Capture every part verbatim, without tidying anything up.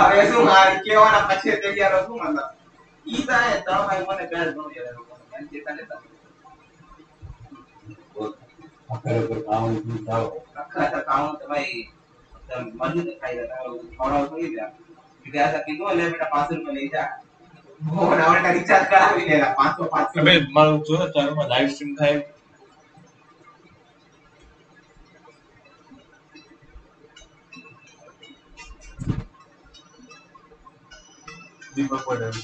હવે શું મારી કેવાના પછી તૈયાર શું મતલબ ઈ તાય તમાય મને ગાળ ગણો યાર એમ કેતા લેતા બોલ આખરે પર કામ નું જાવ આખા કામ તમાય મજૂર ખાઈ જતા થોડો થઈ ગયા વિદ્યા સા કીધું લે બેટા पाँच सौ લઈ જા वो डाउन का रिचार्ज करावी लेला पाँच सौ पाँच सौ मैं मारू जो तार में लाइव स्ट्रीम થાય दीपक पटेल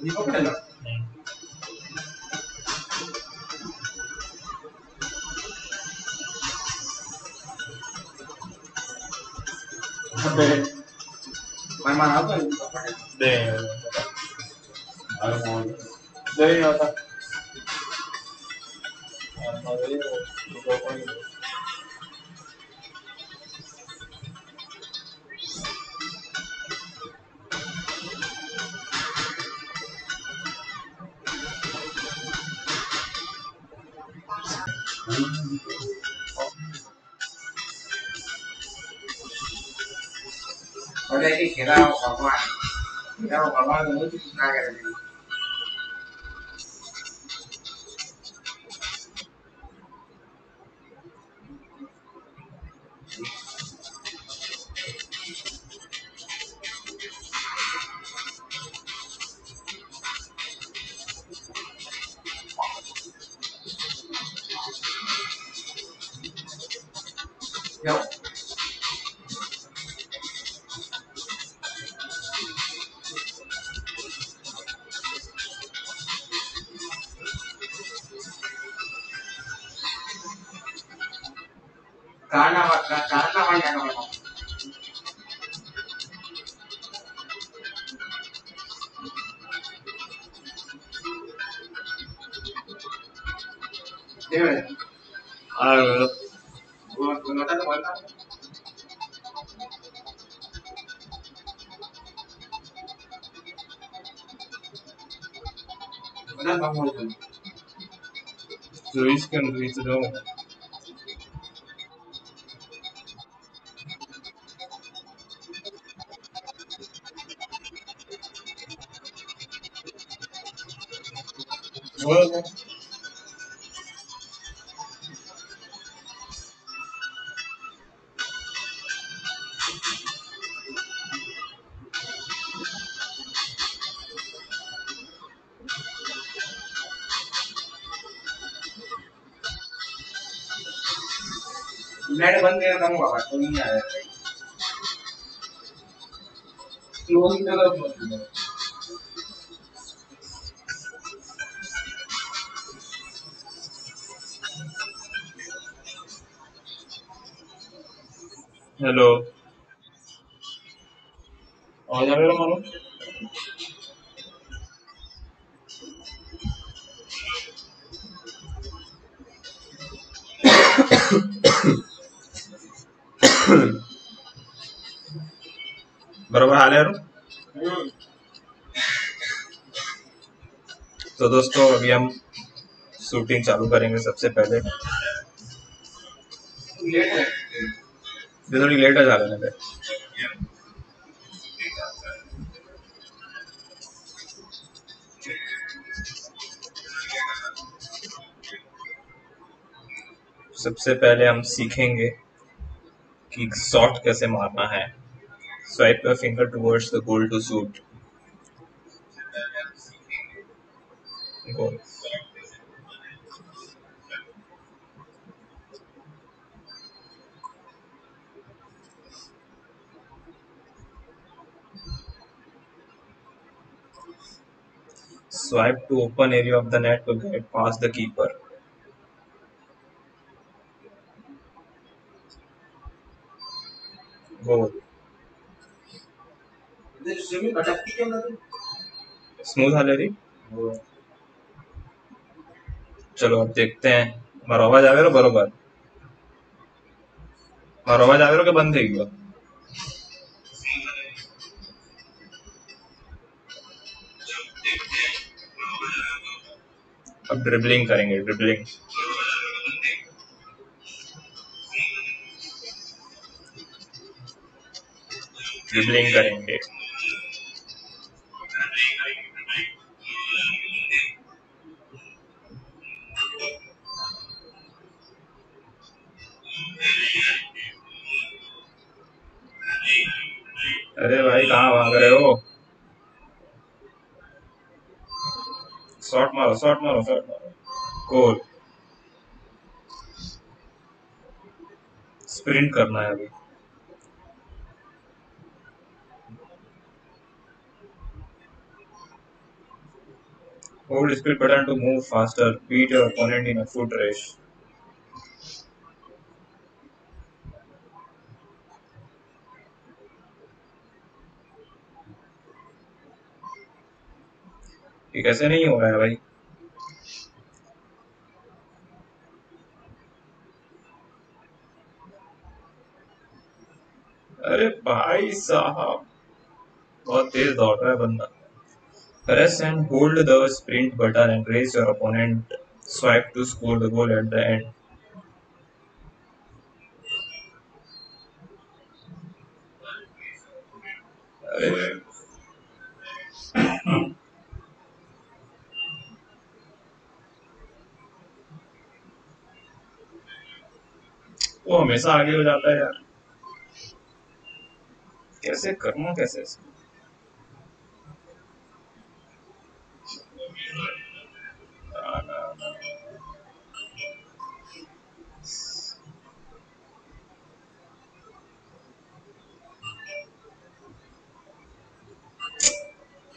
दीपक पटेल मैं मान आता हूं दीपक पटेल दे अरे मोहन दे आता हमारे दीपक पटेल अरे ये खेला भगवान मेरा भगवान मुझे कितना कर रही going to be to know. Well, बाबा तो नहीं आया स्लो ही चला बोल हेलो और जा रहा मालूम बराबर हाल है तो दोस्तों अभी हम शूटिंग चालू करेंगे। सबसे पहले थोड़ी लेट आ जा रहा है सबसे पहले हम सीखेंगे कि शॉट कैसे मारना है। Swipe your finger towards the goal to shoot. Goal. Swipe to open area of the net to get past the keeper. Goal. Swimming अटकती क्यों ना तो स्मूथ हाल है री। चलो अब देखते हैं मरोवा जावे रो बरोबर मरोवा जावे रो के बंद है क्यों अब ड्रिबलिंग करेंगे ड्रिबलिंग ड्रिबलिंग करेंगे। अरे भाई कहाँ भाग रहे हो? शॉट मारो शॉट मारो शॉट मारो। गोल। स्प्रिंट करना है अभी। Hold sprint button to move faster, beat your opponent in a foot race. ये कैसे नहीं हो रहा है भाई? अरे भाई साहब बहुत तेज दौड़ रहा है बंदा। Press and hold the sprint button and race your opponent swipe to score the goal at the end. अरे वो हमेशा आगे हो जाता है यार। कैसे करना कैसे इसको?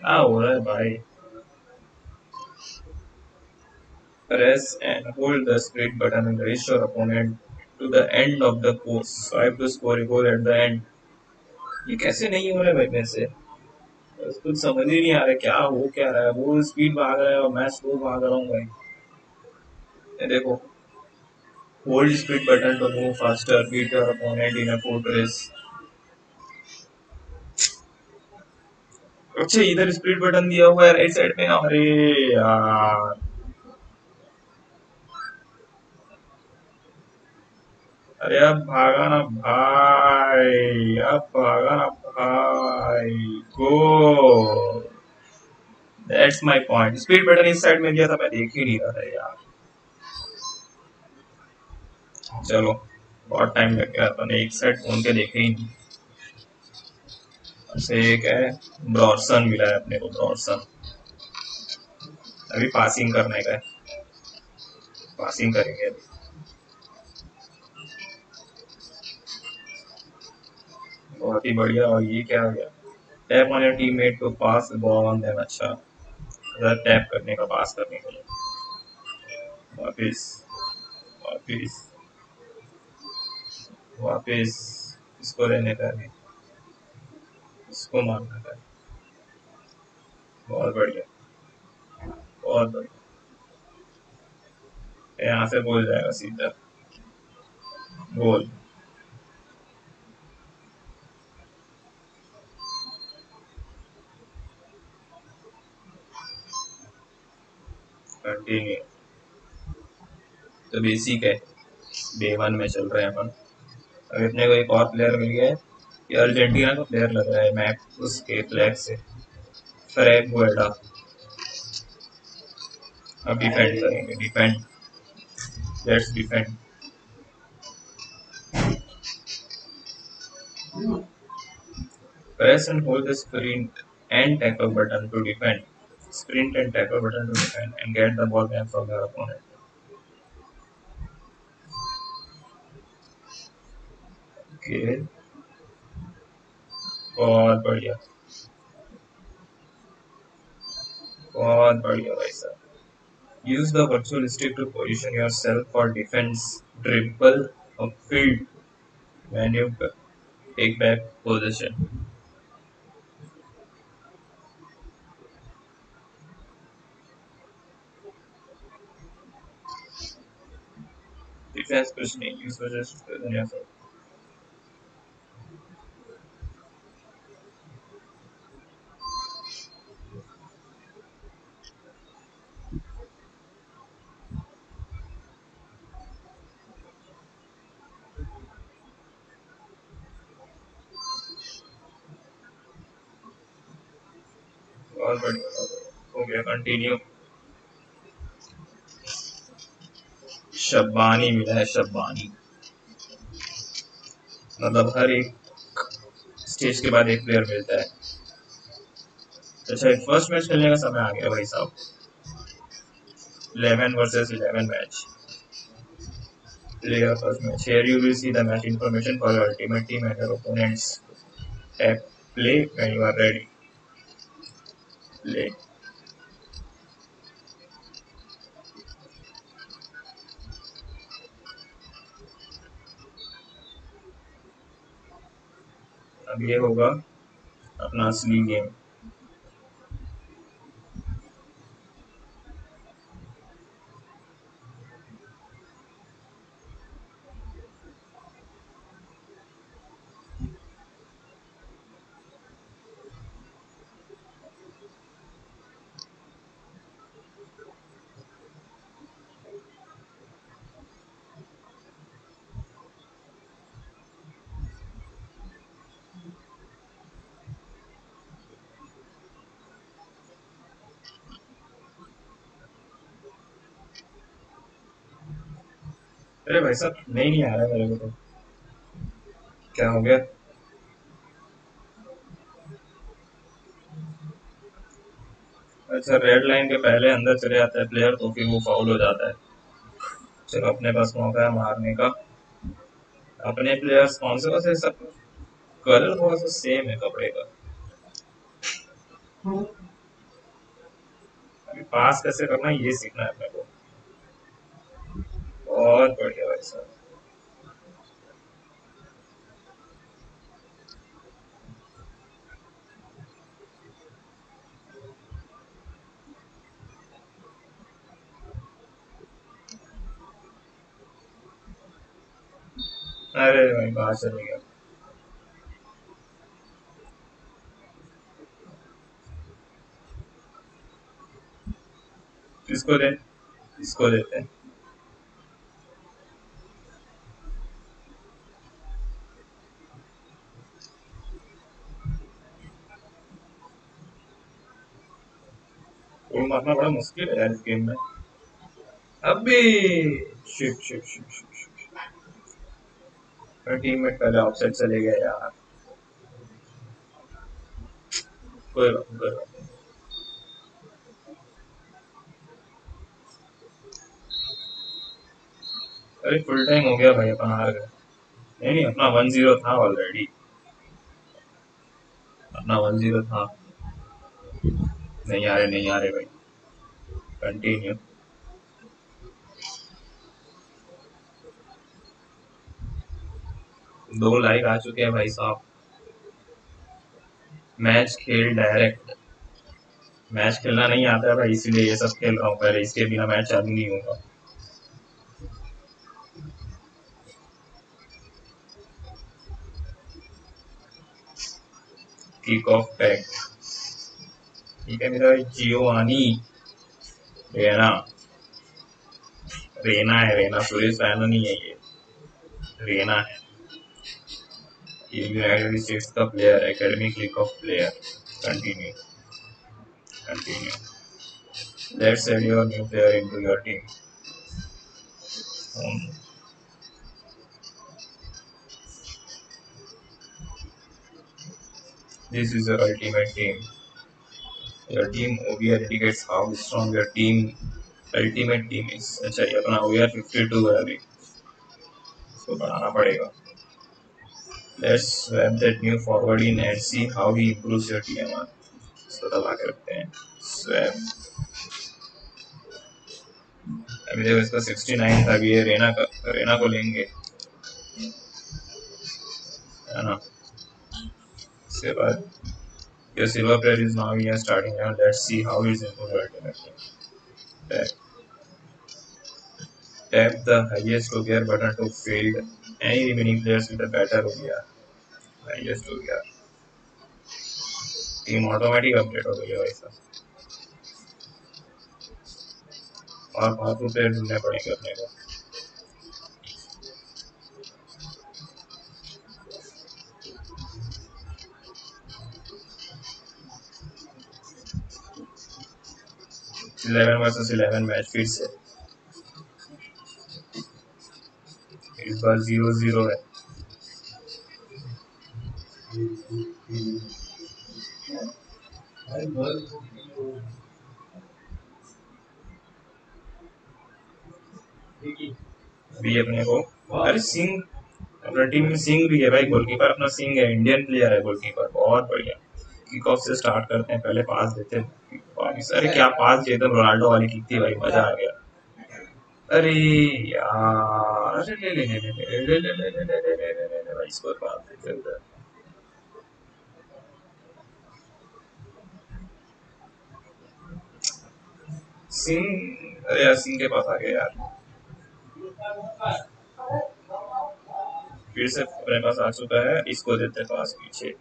क्या हो रहा है भाई? Press and hold the sprint button and race your opponent to the end of the course, so I have to score a goal at the end. ये कैसे नहीं हो रहा है भाई मेरे से? कुछ समझ ही नहीं आ रहा क्या हो क्या रहा है। वो स्पीड भाग रहा है और मैं स्लो भाग रहा हूँ भाई। ये देखो, hold speed button to move faster, beat your opponent in a foot race. अच्छा इधर स्पीड बटन दिया हुआ है राइट साइड पे। अरे यार अरे अब भागा ना भाई, अब भागा ना भाई। Goal. That's my point. Speed button इस साइड में दिया था, मैं देख ही नहीं रहा था यार। चलो बहुत टाइम लग गया, तो एक साइड फोन के देखे ही नहीं। से एक है ब्रॉडसन मिला है अपने को, ब्रॉडसन। अभी पासिंग करने का है, पासिंग करेंगे अभी। बहुत ही बढ़िया। और ये क्या हो गया? Tap on your teammate to pass ball on them. अच्छा टैप करने का, पास करने के लिए। वापिस वापिस वापिस इसको रहने का है, इसको मारना का है। बहुत बढ़िया बहुत बढ़िया। यहाँ से बोल जाएगा सीधा गोल। तो बेसिक है, डे वन में चल रहे हैं अपन। अभी अपने को एक और प्लेयर मिल गया है, ये अर्जेंटीना का प्लेयर लग रहा है मैप उसके फ्लैग से। फ्रैग वेडा। अब डिफेंड करेंगे, defend. Let's defend. Press and hold the sprint and tackle button to defend. Sprint and tackle button to defend and get the ball back from your opponent. Okay. बहुत बढ़िया बहुत बढ़िया भाई साहब। Use the virtual stick to position yourself for defense, dribble, upfield, maneuver, take back possession. कुछ नहीं, use वजह से फॉरवर्ड हो गया, कंटिन्यू। शब्बानी मिला है, शब्बानी मतलब हर एक स्टेज के बाद एक प्लेयर मिलता है। अच्छा, फर्स्ट मैच खेलने का समय आ गया भाई साहब, eleven versus eleven match. Player first match. Here you will see the match information for your ultimate team and your opponents. Tap play when you are ready. Play. अब ये होगा अपना असली गेम। अरे भाई साहब नहीं नहीं आ रहा मेरे को, तो क्या हो गया? अच्छा, रेड लाइन के पहले अंदर चले जाता है प्लेयर तो फिर वो फाउल हो जाता है। चलो, अपने पास मौका है मारने का। अपने प्लेयर्स कौन से बस है? सब कलर थोड़ा सा सेम है कपड़े का। अभी पास कैसे करना है ये सीखना है अपने को। बहुत बढ़िया भाई साहब, अरे भाई बाहर चले गया। किसको दे? इसको देते हैं। मारना बड़ा मुश्किल है यार इस गेम में। अबे shit shit shit shit, teammate पहले ऑफसाइड चले गया यार। कोई बात नहीं, अरे फुल टाइम हो गया भाई, अपना हार गए। नहीं नहीं, अपना वन जीरो था ऑलरेडी, अपना वन जीरो था। नहीं आ रहे, नहीं आ रहे भाई, कंटिन्यू। दो लाइक आ चुके हैं भाई साहब। मैच खेल डायरेक्ट। मैच खेलना नहीं आता है भाई, इसीलिए ये सब खेल रहा हूँ। पहले इसके बिना मैच चालू नहीं होगा। किक ऑफ पैक, ठीक है मेरा भाई। जियोवानी रेना, रेना है रेना, सुरेश रैना नहीं है, ये रेना है। ये यूनाइटेड स्टेट्स का player, academy click of player. Continue continue. Let's add your new player into your team. This is your ultimate team. Your team O B R indicates how strong your team ultimate team is. अच्छा, ये अपना O B R fifty-two है अभी, इसको बढ़ाना पड़ेगा। Let's swap that new forward in and see how he improves your T M R. इसको दबा के रखते हैं। Swap। अभी देखो इसका sixty-nine था, अभी ये रेना का रेना को लेंगे, है ना? इसके बाद Your silver player is now here starting now. Let's see how he is improved ultimately. Tap. Tap the highest O B R button to field any remaining players with a better O B R. Highest O B R. Team automatic update हो गया भाई साहब। और पांच रुपए ढूंढने पड़ेंगे अपने को। इलेवन वर्सेस इलेवन मैच फिर से इस बार जीरो जीरो है। भी अपने को अरे सिंह अपना टीम में सिंह भी है भाई, गोलकीपर अपना सिंह है, इंडियन प्लेयर है गोलकीपर, बहुत बढ़िया। किक ऑफ से स्टार्ट करते हैं, पहले पास देते हैं, अरे क्या पास दिया, एकदम रोनाल्डो वाली किक थी भाई, मजा आ गया। अरे यार ले ले ले ले ले ले ले ले ले ले ले ले भाई, स्कोर पास देते उधर। सिंह, अरे यार सिंह के पास आ गया यार, फिर से अपने पास आ चुका है, इसको देते पास पीछे,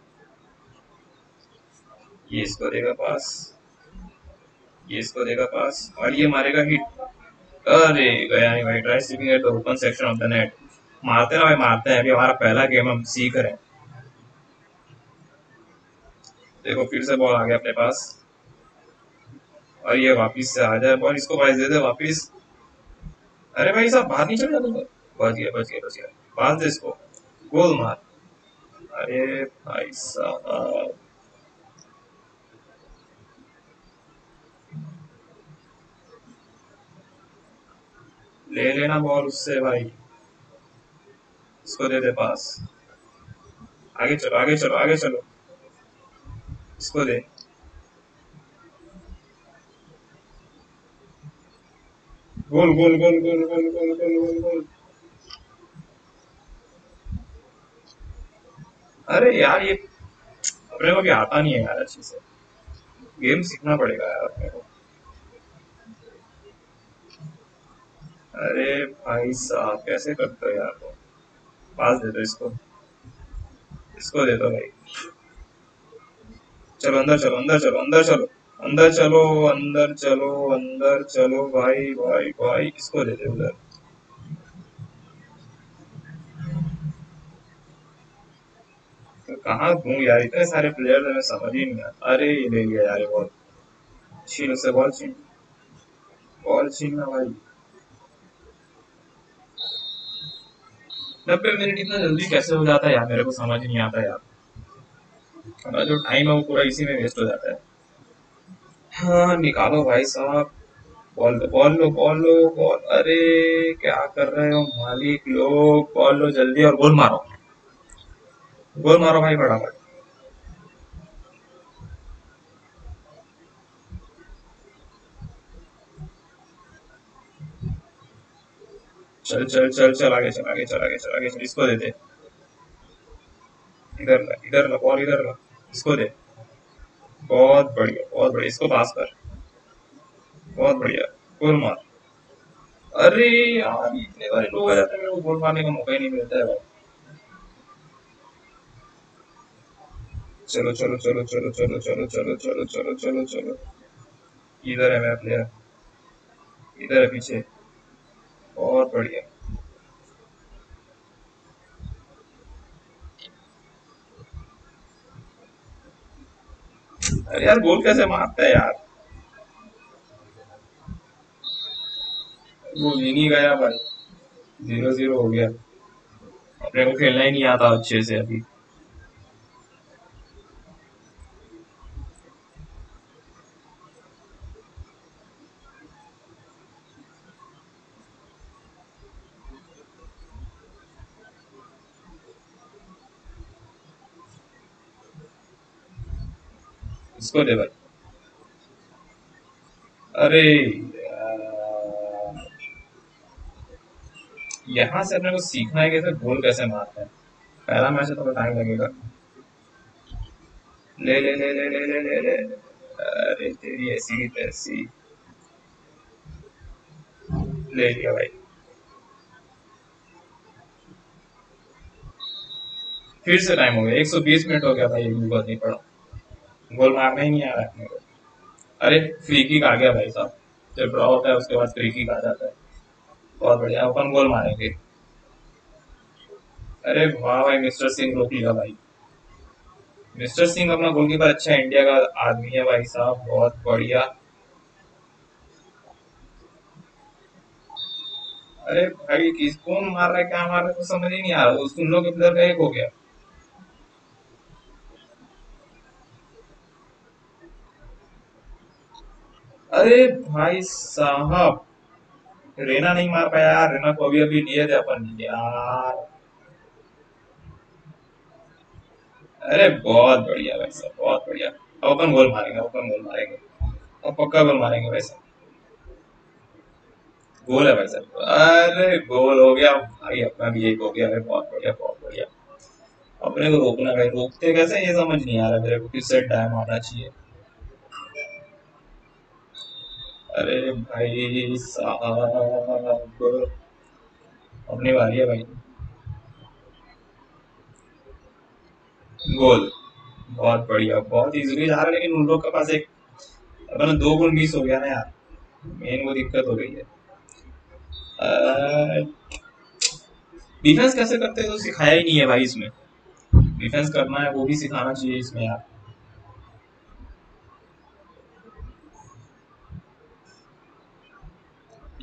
ये इसको देगा पास, ये इसको देगा पास और ये मारेगा हिट। अरे गया नहीं भाई, try saving at the open section of the net. मारते ना भाई मारते हैं, अभी हमारा पहला गेम हम सीख रहे हैं। देखो फिर से बॉल आ गया अपने पास और ये वापस से आ जाए बॉल, इसको पास दे दे वापस। अरे भाई साहब बाहर नहीं चल जाता, बच गया बच गया बच गया, पास दे इसको, गोल मार। अरे भाई साहब ले लेना बॉल उससे भाई, इसको दे दे पास, आगे चलो आगे चलो आगे चलो, इसको दे। गोल गोल गोल गोल गोल गोल गोल गोल गोल। अरे यार ये अपने को भी आता नहीं है यार, अच्छे से गेम सीखना पड़ेगा यार अपने को। अरे भाई साहब कैसे करते हो यार, वो पास दे दो इसको, इसको दे दो भाई, चलो अंदर चलो अंदर चलो अंदर चलो अंदर चलो अंदर चलो अंदर चलो भाई भाई भाई, इसको दे दे उधर। तो कहाँ घूम यार, इतने सारे प्लेयर में समझ ही नहीं आता। अरे ये ले लिया यार, बॉल छीन उससे, बॉल छीन बॉल छीनना भाई। नब्बे मिनट इतना जल्दी कैसे हो जाता है यार, मेरे को समझ नहीं आता यार, हमारा जो टाइम है वो पूरा इसी में वेस्ट हो जाता है। हाँ निकालो भाई साहब, बॉल लो बॉल लो बॉल लो बॉल। अरे क्या कर रहे हो मालिक लोग, बॉल लो जल्दी और गोल मारो, गोल मारो भाई फटाफट। चल चल चल चल आगे चल आगे चल आगे चल आगे चल, इसको दे दे, इधर ला इधर ला बॉल इधर ला, इसको दे, बहुत बढ़िया बहुत बढ़िया, इसको पास कर, बहुत बढ़िया, गोल मार। अरे यार इतने बार लोग आ जाते हैं, मेरे को गोल मारने का मौका ही नहीं मिलता है भाई। चलो चलो चलो चलो चलो चलो चलो चलो चलो चलो चलो, इधर है मेरा प्लेयर, इधर है पीछे, और बढ़िया। अरे यार गोल कैसे मारता है यार, गोल ही नहीं गया भाई, जीरो जीरो हो गया, अपने को खेलना ही नहीं आता अच्छे से अभी। इसको दे भाई। अरे यहाँ से अपने को सीखना है कि कैसे गोल कैसे मारते हैं, पहला मैच है तो टाइम लगेगा। ले ले ले ले ले ले ले ले, अरे तेरी ऐसी तैसी, ले लिया भाई। फिर से टाइम हो गया, एक सौ बीस मिनट हो गया भाई, एक भी बहुत नहीं पड़ा, गोल मारना ही नहीं आ रहा है। अरे फ्री किक आ गया भाई साहब, जब ड्रॉ होता है उसके बाद फ्री किक आ जाता है, बहुत बढ़िया, अपन गोल मारेंगे। अरे वाह भाई, मिस्टर सिंह रोक लिया भाई, मिस्टर सिंह अपना गोलकीपर अच्छा इंडिया का आदमी है भाई साहब, बहुत बढ़िया। अरे भाई किस कौन मार रहा है क्या मार रहा है तो समझ ही नहीं आ रहा। उस तुम लोग इधर का एक हो गया। अरे भाई साहब रेना नहीं मार पाया यार, रेना को अभी अभी दिए थे अपन यार। अरे बहुत बढ़िया भाई साहब, बहुत बढ़िया। अब अपन गोल मारेंगे, अपन गोल मारेंगे और पक्का गोल मारेंगे भाई साहब। गोल है भाई साहब, अरे गोल हो गया भाई, अपना भी एक हो गया भाई। बहुत बढ़िया बहुत बढ़िया। अपने को रोकना भाई, रोकते कैसे ये समझ नहीं आ रहा मेरे को, किससे टाइम आना चाहिए। अरे भाई साहब अपनी बारी है भाई। गोल बहुत बढ़िया, बहुत इजीली जा रहा है। लेकिन उन लोग के पास एक अपना दो गोल मिस हो गया ना यार, मेन वो दिक्कत हो गई है। डिफेंस कैसे करते हैं तो सिखाया ही नहीं है भाई इसमें। डिफेंस करना है वो भी सिखाना चाहिए इसमें यार।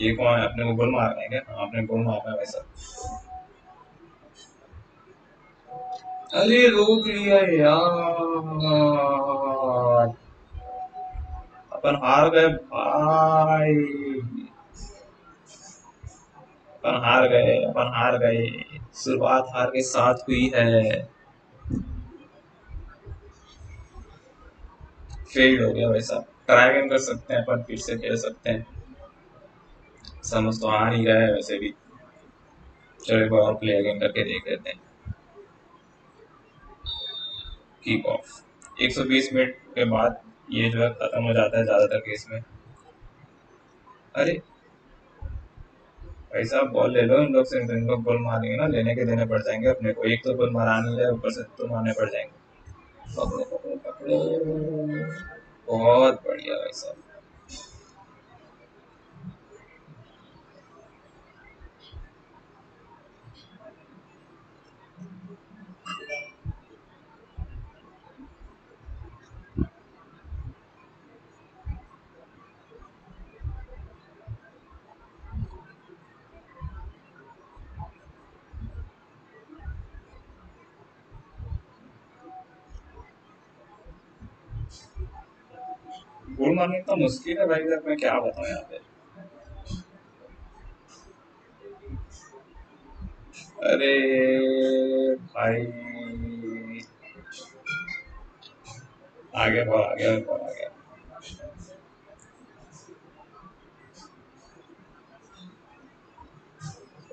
ये कौन है, अपने को गोल मारना है क्या? आपने गोल मारना है वैसा। अरे रोक लिया यार, अपन हार गए भाई, अपन हार गए, अपन हार गए। शुरुआत हार के साथ हुई है। फेल हो गया वैसा। ट्राई अगेन कर सकते हैं अपन, फिर से खेल सकते हैं। समझ तो आ नहीं रहा है वैसे भी। चलो एक बार और प्ले अगेन करके देख लेते हैं। कीप ऑफ एक सौ बीस मिनट के बाद ये जो है खत्म हो जाता है ज्यादातर केस में। अरे भाई साहब बॉल ले लो इन लोग से, इन लोग बॉल मारेंगे ना, लेने के देने पड़ जाएंगे अपने को। एक तो बॉल मारानी है, ऊपर से तो मारने पड़ जाएंगे। पकड़ो पकड़ो पकड़ो, बहुत बढ़िया भाई साहब। गोल मारना इतना मुश्किल है भाई साहब, मैं क्या बताऊं यहाँ पे। अरे भाई आगे बढ़ आगे बढ़ आगे।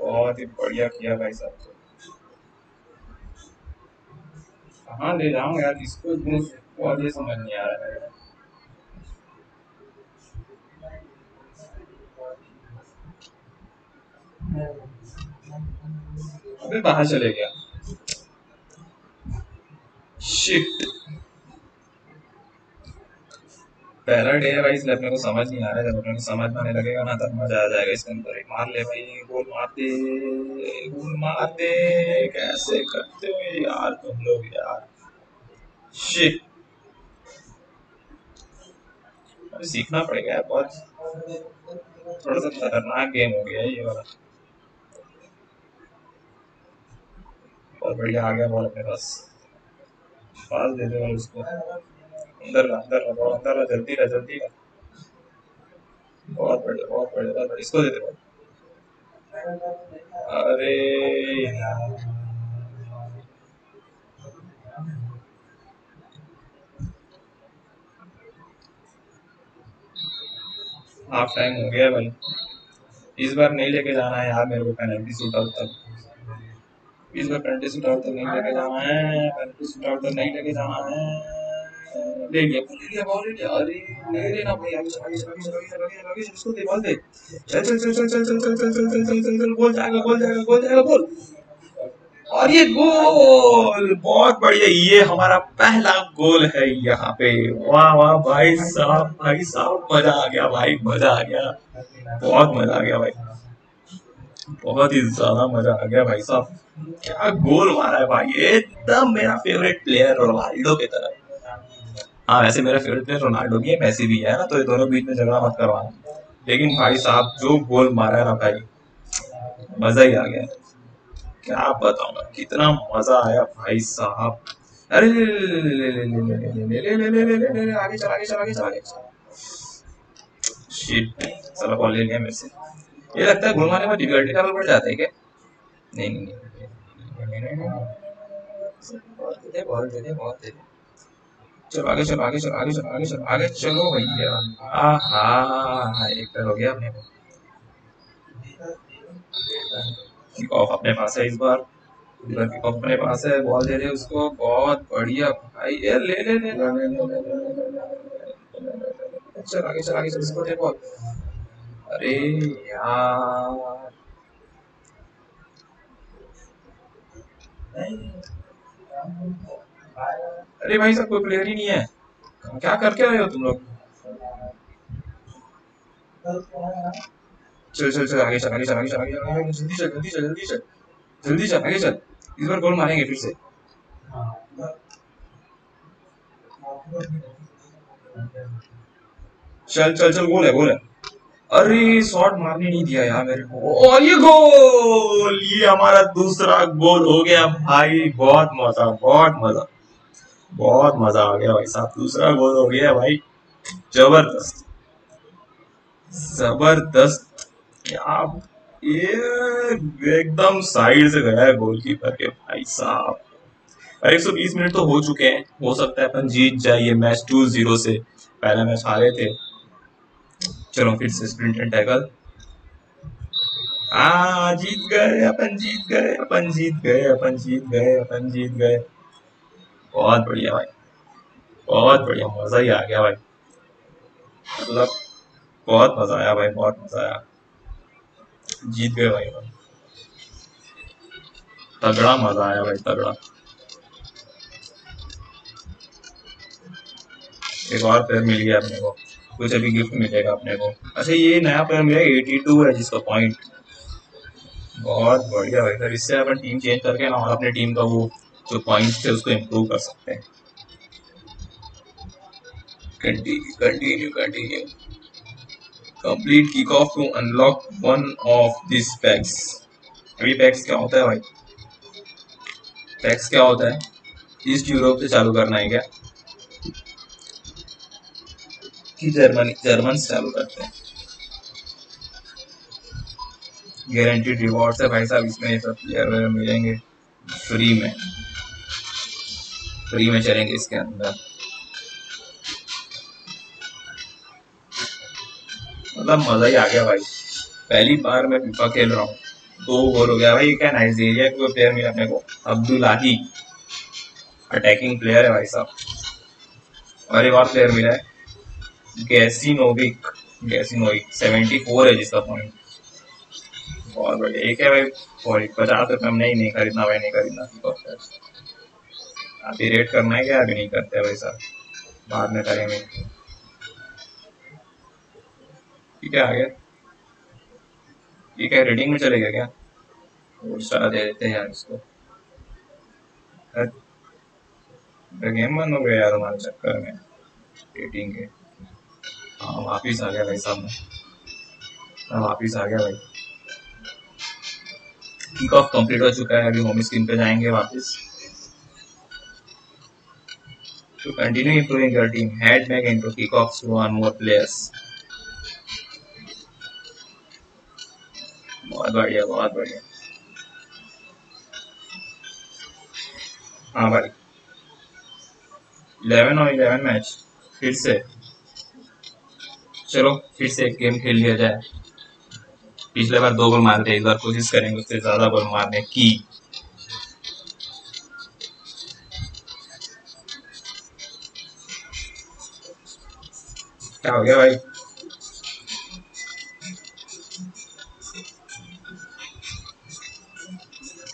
बहुत ही बढ़िया किया भाई साहब। कहाँ ले जाऊँ यार इसको, बहुत ये समझ नहीं आ रहा है। अबे बाहर चले गया, शिट। पहला डे है भाई इसलिए अपने को समझ नहीं आ रहा है। जब अपने को समझ में आने लगेगा ना तब मजा आ जाएगा इसके अंदर। मार ले भाई, गोल मार दे, गोल मार दे। कैसे करते हो यार तुम लोग यार, शिट। अभी सीखना पड़ेगा, बहुत थोड़ा सा खतरनाक गेम हो गया ये वाला। बहुत बढ़िया आ गया बॉल अपने पास, पास दे दे बॉल उसको। अंदर रहा अंदर रहा बॉल, अंदर रहा, जल्दी रहा जल्दी रहा। बहुत बढ़िया बहुत बढ़िया बहुत बढ़िया, इसको दे दे बॉल। अरे हाफ टाइम हो गया भाई। इस बार नहीं लेके जाना है यार मेरे को पेनल्टी शूट आउट तक। इस बार पेनल्टी शूट आउट तक नहीं लेके जाना है, पेनल्टी शूट आउट तक नहीं लेके जाना है। ले लिया ले लिया बॉल ले लिया। अरे नहीं लेना भाई, आगे आगे आगे आगे आगे इसको दे बॉल दे। चल चल चल चल चल चल चल चल चल चल चल, गोल जाएगा गोल जाएगा गोल जाएगा गोल। और ये गोल, बहुत बढ़िया। ये हमारा पहला गोल है यहाँ पे। वाह वाह भाई साहब, भाई साहब मजा आ गया भाई, मजा आ गया, बहुत मजा आ गया भाई, बहुत ही ज्यादा मजा आ गया भाई साहब। क्या गोल मारा है भाई, एकदम मेरा फेवरेट प्लेयर रोनाल्डो की तरह। हाँ वैसे मेरा फेवरेट प्लेयर रोनाल्डो भी है, मेसी भी है ना, तो ये दोनों बीच में झगड़ा मत करवाना। लेकिन भाई साहब जो गोल मारा है ना भाई, मजा ही आ गया, क्या बताऊंगा कितना मजा आया भाई साहब। अरे ले ले ले ले ले ले ले ले ले आगे चल आगे चल आगे चल आगे शिट, साला बॉल ले लिया मेरे से। ये लगता है घुमाने में डिफिकल्टी लेवल बढ़ जाता है क्या? नहीं नहीं नहीं बॉल दे दे बॉल दे दे चलो आगे चलो आगे चलो आगे चलो आगे चलो आगे चलो भैया। आहा एक तरह हो गया अपने किक ऑफ अपने पास है इस बार, किक ऑफ अपने पास है, बॉल दे रहे उसको, बहुत बढ़िया भाई। ये ले ले ले चल आगे चल आगे चल इसको दे बॉल। अरे यार अरे भाई सब कोई प्लेयर ही नहीं है, क्या करके रहे हो तुम लोग? चल चल चल आगे चल आगे चल आगे चल आगे जल्दी चल जल्दी चल जल्दी चल जल्दी चल आगे चल, इस बार गोल मारेंगे फिर से। चल चल चल गोल है गोल है। अरे शॉट मारने नहीं दिया यार मेरे को, और ये गोल, ये हमारा दूसरा गोल हो गया भाई। बहुत मजा बहुत मजा बहुत मजा आ गया भाई साहब, दूसरा गोल हो गया भाई, जबरदस्त जबरदस्त। आप ये एकदम साइड से गया है गोलकीपर के भाई साहब। एक सौ बीस मिनट तो हो चुके हैं, हो सकता है अपन जीत जाइए मैच टू जीरो से, पहला मैच हारे थे। चलो फिर से स्प्रिंट एंड टैकल, आ जीत गए अपन जीत गए अपन जीत गए अपन जीत गए अपन जीत गए। बहुत बढ़िया भाई बहुत बढ़िया, मजा ही आ गया भाई, मतलब बहुत मजा आया भाई बहुत मजा आया, जीत गए भाई, भाई। तगड़ा मजा आया भाई तगड़ा। एक और प्लेयर मिल गया अपने को, कुछ अभी गिफ्ट मिलेगा अपने को। अच्छा ये नया प्लेयर मिला एटी टू है जिसका पॉइंट, बहुत बढ़िया भाई सर। इससे अपन टीम चेंज करके ना और अपने टीम का वो जो पॉइंट्स थे उसको इम्प्रूव कर सकते हैं। Continue continue continue Complete kick off to unlock one of these packs. अभी packs क्या होता है भाई? Packs क्या होता है? ईस्ट यूरोप से चालू करना है क्या? कि जर्मनी जर्मन से चालू करते हैं। गारंटीड रिवॉर्ड्स है भाई साहब, इसमें ये सब प्लेयर मिलेंगे फ्री में, फ्री में चलेंगे इसके अंदर, मतलब मजा ही आ गया भाई। पहली बार मैं फीफा खेल रहा हूँ, दो गोल हो गया भाई। क्या नाइजीरिया के प्लेयर मिला अपने को, अब्दुल्लाही, अटैकिंग प्लेयर है भाई साहब। और एक और प्लेयर मिला है गैसिनोविक, गैसिनोविक सेवेंटी फोर है जिसका पॉइंट, बहुत बढ़िया। एक है भाई पॉइंट पचास रुपये में, नहीं नहीं खरीदना भाई नहीं खरीदना। अभी रेट करना है क्या? अभी नहीं करते भाई साहब, बाद में करेंगे। क्या आ गया? ये क्या रेटिंग में चलेगा क्या? और सारा दे देते हैं यार इसको, गेम बंद हो गया यार हमारे चक्कर में, रेटिंग के। हाँ वापिस आ गया भाई साहब मैं, वापिस आ गया भाई। किक ऑफ कंप्लीट हो चुका है, अभी होम स्क्रीन पे जाएंगे वापिस। तो continue improving your team, head back into kick off to earn more players. बहुत बढ़िया बहुत बढ़िया। हाँ भाई इलेवन और इलेवन मैच फिर से, चलो फिर से एक गेम खेल लिया जाए। पिछले बार दो गोल मारते, इस बार कोशिश करेंगे उससे ज्यादा गोल मारने की। क्या हो गया भाई?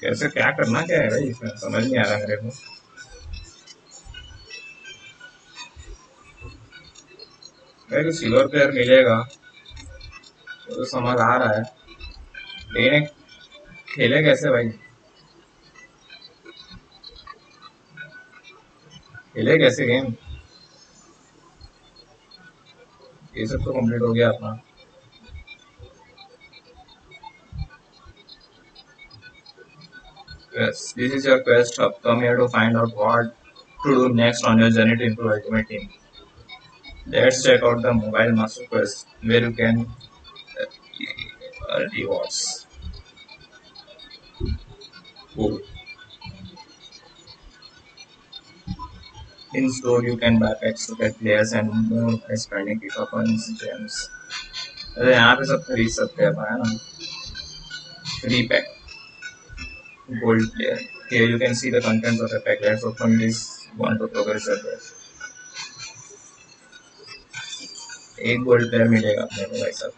कैसे क्या करना क्या है भाई इसमें, समझ नहीं आ रहा मेरे को। भाई तो सिल्वर प्लेयर मिलेगा तो समझ आ रहा है, लेकिन खेले कैसे भाई, खेले कैसे गेम? ये सब तो कंप्लीट हो गया अपना। Yes, this is your quest hub. Come here to find out what to do next on your journey to improve Ultimate Team. Let's check out the mobile master quest where you can uh, uh, rewards. Cool. In store, you can buy packs to get players and more by spending pick up on gems. अरे यहाँ पे सब खरीद सकते हैं भाई ना. Free pack. Gold player. Here you can see the contents of the pack. Let's open this one to progress the quest. एक गोल्ड प्लेयर मिलेगा अपने को भाई साहब.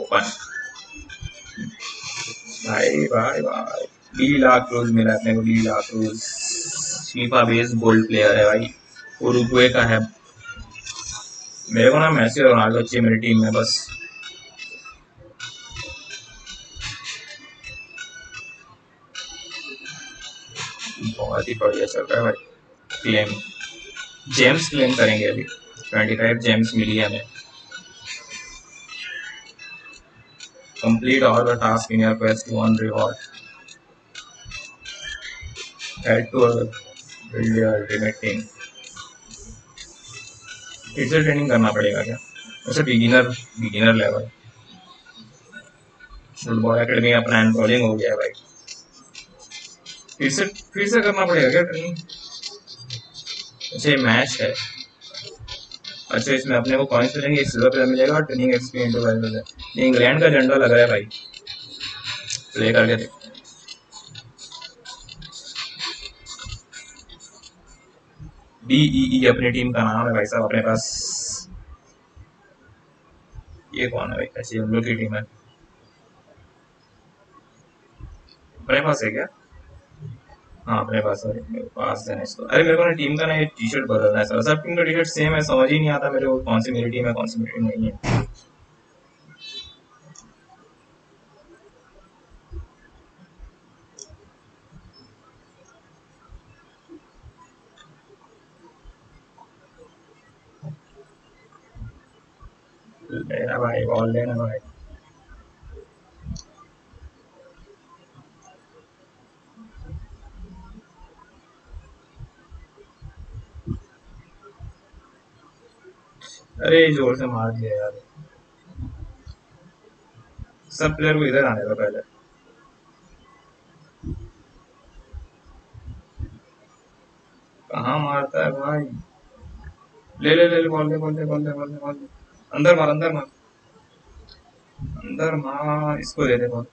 ओपन भाई भाई भाई बीस लाख रोज मिला अपने को. बीस लाख रोज फीफा बेस गोल्ड प्लेयर है भाई. उरुग्वे का है. मेरे को ना मेसी और रोनाल्डो अच्छी मेरी टीम में बस. बहुत ही बढ़िया चल रहा है भाई. क्लेम जेम्स क्लेम करेंगे अभी. पच्चीस जेम्स मिली हमें. Complete all the task in your quest to earn reward. Head to build your ultimate team. फिर से ट्रेनिंग करना पड़ेगा क्या? वैसे beginner beginner level football academy का प्लान बॉलिंग हो गया भाई. फिर से फिर से करना पड़ेगा क्या ट्रेनिंग? अच्छा ये मैच है. अच्छा इसमें अपने को कॉइंस मिलेंगे. एक सिल्वर प्लेयर मिलेगा और ट्रेनिंग एक्सपीरियंस. इंग्लैंड का झंडा लग रहा है भाई. प्ले करके देख. डी ई ई अपनी टीम का नाम है भाई साहब. अपने पास ये कौन है भाई? ऐसी हम लोग की टीम है. अपने पास है क्या? हाँ अपने पास है. मेरे पास देना इसको. अरे मेरे को ना टीम का ना ये टी शर्ट बदलना है सर. सब टीम का टी शर्ट सेम है. समझ ही नहीं आता मेरे को कौन सी मेरी टीम है कौन सी मेरी टीम नहीं है. लेना भाई बॉल लेना भाई. अरे जोर से मार दिया यार. सब प्लेयर को इधर आने दो पहले. कहाँ मारता है भाई? ले ले ले बॉल ले बॉल ले बॉल ले बॉल ले बॉल. अंदर मार अंदर मार अंदर मार. इसको दे दे बॉल.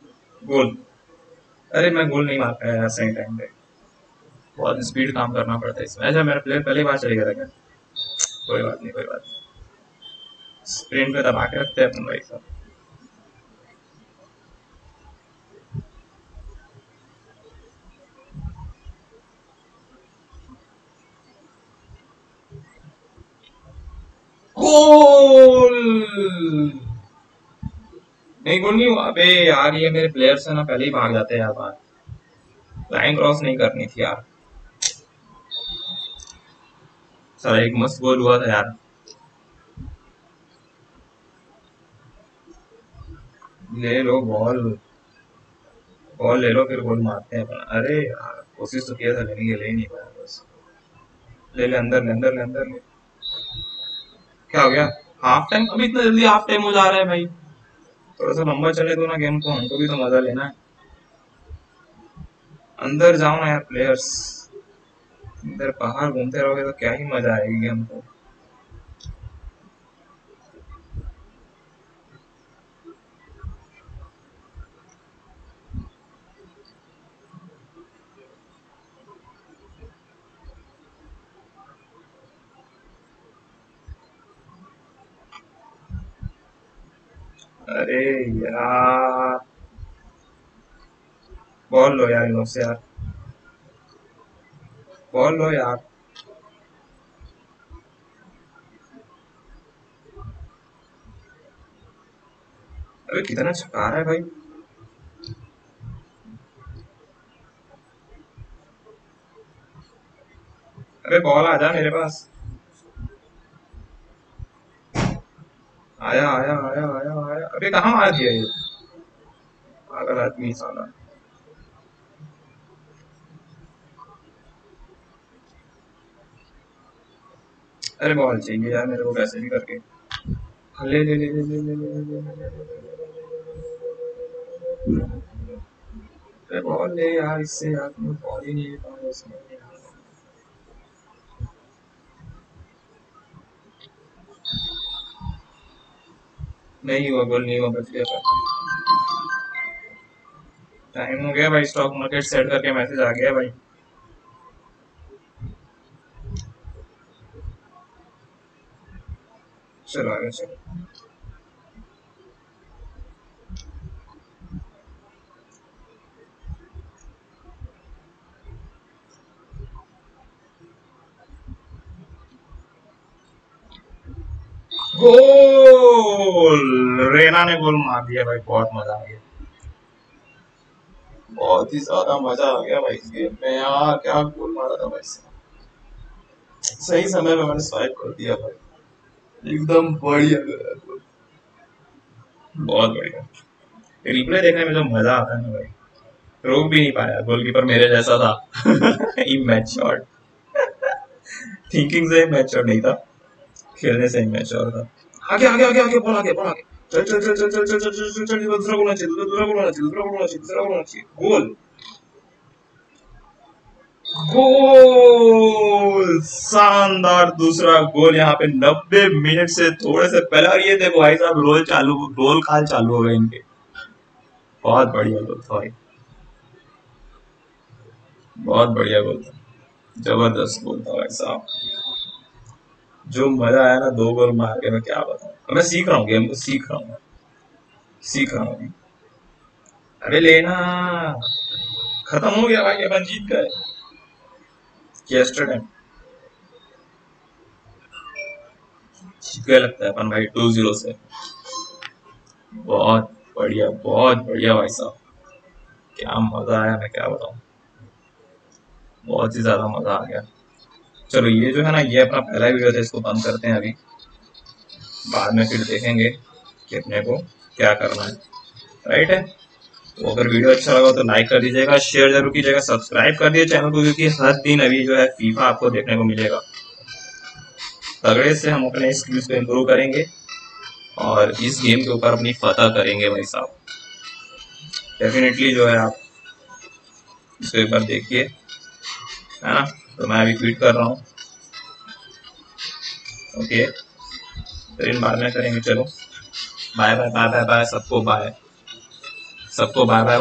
गोल. अरे मैं गोल नहीं मार पाया यार सही टाइम पे. बहुत स्पीड काम करना पड़ता है इसमें. अच्छा मेरा प्लेयर पहले बार चले गया था क्या? कोई बात नहीं कोई बात नहीं. स्क्रीन पे दबा के रखते हैं अपन भाई साहब. गोल नहीं गोल नहीं. अबे यार ये मेरे प्लेयर्स है ना पहले ही भाग जाते हैं यार बाहर. लाइन क्रॉस नहीं करनी थी यार. सर एक मस्त गोल हुआ था यार. ले लो बॉल बॉल ले लो फिर गोल मारते हैं. अरे यार कोशिश तो किया था लेने के लिए नहीं पाया बस. ले ले अंदर ले अंदर ले अंदर ले. क्या हो गया? Half time. अभी इतना जल्दी हाफ टाइम हो जा रहा है भाई. थोड़ा सा लंबा चले दो ना गेम को. हमको भी तो मजा लेना है. अंदर जाओ ना यार प्लेयर्स. इधर बाहर घूमते रहोगे तो क्या ही मजा आएगी गेम को. अरे यार बॉल लो यार. इन से यार बॉल लो यार. अरे कितना छक्का है भाई. अरे बॉल आ जा मेरे पास. आया आया आया आया आया. अबे कहाँ मार दिया ये पागल आदमी साला. अरे बॉल चाहिए यार मेरे को कैसे भी करके। ले ले ले ले ले ले ले ले अरे बॉल ले यार, इससे यार बॉल ही नहीं ले पा रहा इसमें। नहीं हुआ गोल, नहीं हुआ बच गया पर। टाइम हो गया भाई, स्टॉक मार्केट सेट करके मैसेज आ गया भाई। चलो आगे चलो। गोल, रेना ने गोल मार दिया भाई, बहुत मजा आ गया, बहुत ही ज्यादा मजा आ गया भाई इस गेम में यार। क्या गोल मारा था भाई, सही समय में मैंने स्वाइप कर दिया भाई, एकदम बढ़िया, बहुत बढ़िया। रिप्ले देखने में जो मजा आता है ना भाई, रोक भी नहीं पाया, गोलकीपर मेरे जैसा था। मैच शॉट थिंकिंग से मैच शॉट नहीं था, खेलने से ही मैच शॉट था। आगे आगे आगे आगे बोल, आगे बोल, आगे चल चल चल चल चल चल चल चल चल, दूसरा गोल चाहिए, दूसरा गोल चाहिए, दूसरा गोल चाहिए, दूसरा गोल चाहिए। गोल गोल, शानदार दूसरा गोल यहाँ पे नब्बे मिनट से थोड़े से पहले। और ये देखो भाई साहब, रोल चालू, रोल खाल चालू हो गए इनके, बहुत बढ़िया गोल था भाई, बहुत बढ़िया गोल था, जबरदस्त गोल था भाई साहब। जो मजा आया ना दो गोल मार के, मैं क्या बताऊं, मैं सीख रहा हूँ गेम को, सीख रहा हूँ सीख रहा हूँ अरे लेना खत्म हो गया भाई, अपन जीत गए। लगता है अपन भाई टू जीरो से, बहुत बढ़िया, बहुत बढ़िया भाई साहब, क्या मजा आया, मैं क्या बताऊं, बहुत ही ज्यादा मजा आ गया। चलो ये जो है ना, ये अपना पहला वीडियो था, इसको बंद करते हैं अभी, बाद में फिर देखेंगे कि अपने को क्या करना है, राइट है। तो अगर वीडियो अच्छा लगा तो लाइक कर दीजिएगा, शेयर जरूर कीजिएगा, सब्सक्राइब कर दीजिए चैनल को, क्योंकि हर दिन अभी जो है फीफा आपको देखने को मिलेगा। तगड़े से हम अपने स्किल्स को इम्प्रूव करेंगे और इस गेम के ऊपर अपनी फतह करेंगे भाई साहब। डेफिनेटली जो है आप इसको एक बार देखिए, है ना। तो मैं अभी ट्वीट कर रहा हूँ, ओके, फिर बाद में करेंगे। चलो bye bye bye bye bye सबको, बाय सबको बाय बाय।